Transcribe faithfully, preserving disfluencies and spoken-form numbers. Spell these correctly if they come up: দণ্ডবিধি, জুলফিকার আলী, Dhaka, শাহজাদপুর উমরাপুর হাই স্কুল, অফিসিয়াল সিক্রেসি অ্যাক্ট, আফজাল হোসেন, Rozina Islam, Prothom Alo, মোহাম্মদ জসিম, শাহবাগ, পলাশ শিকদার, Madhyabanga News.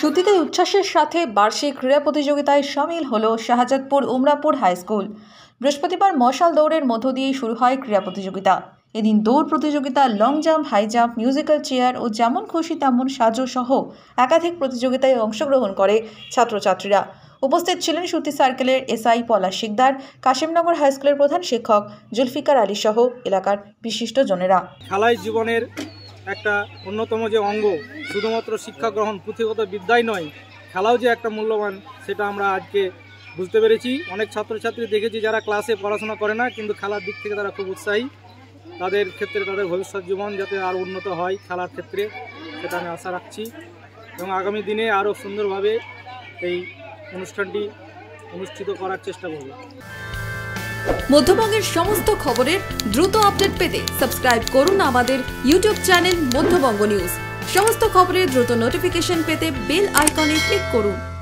সতীদের উচ্ছ্বাসের সাথে বার্ষিক ক্রীড়া প্রতিযোগিতায় সামিল হলো শাহজাদপুর উমরাপুর হাই স্কুল। বৃহস্পতিবার মশাল দৌড়ের মধ্য দিয়ে শুরু হয় ক্রীড়া প্রতিযোগিতা। এদিন দৌড় প্রতিযোগিতা, long jump, high jump, musical chair ও যেমন খুশি তেমন সাজো সহ একাধিক প্রতিযোগিতায় অংশগ্রহণ করে ছাত্রছাত্রীরা। উপস্থিত ছিলেন সতী সার্কেলের এসআই পলাশ শিকদার, কাশিমনগর হাই স্কুলের প্রধান শিক্ষক জুলফিকার আলী সহ এলাকার বিশিষ্ট জনেরা। খেলায় জীবনের একটা অন্যতম যে অঙ্গ, শুধুমাত্র শিক্ষা গ্রহণ পুঁথিগত বিদ্যাই নয়, খেলাও যে একটা মূল্যবান সেটা আমরা আজকে বুঝতে পেরেছি। অনেক ছাত্রছাত্রী দেখেছি যারা ক্লাসে পড়াশোনা করে না, কিন্তু খেলার দিক থেকে তারা খুব উৎসাহী। তাদের ক্ষেত্রে তাদের ভবিষ্যৎ জীবন যাতে আরও উন্নত হয় খেলার ক্ষেত্রে, সেটা আমি আশা রাখছি। এবং আগামী দিনে আরও সুন্দরভাবে এই অনুষ্ঠানটি অনুষ্ঠিত করার চেষ্টা করব। মধ্যবঙ্গের সমস্ত খবরের দ্রুত আপডেট পেতে সাবস্ক্রাইব করুন আমাদের ইউটিউব চ্যানেল মধ্যবঙ্গ নিউজ। সমস্ত খবরের দ্রুত নোটিফিকেশন পেতে বেল আইকনে ক্লিক করুন।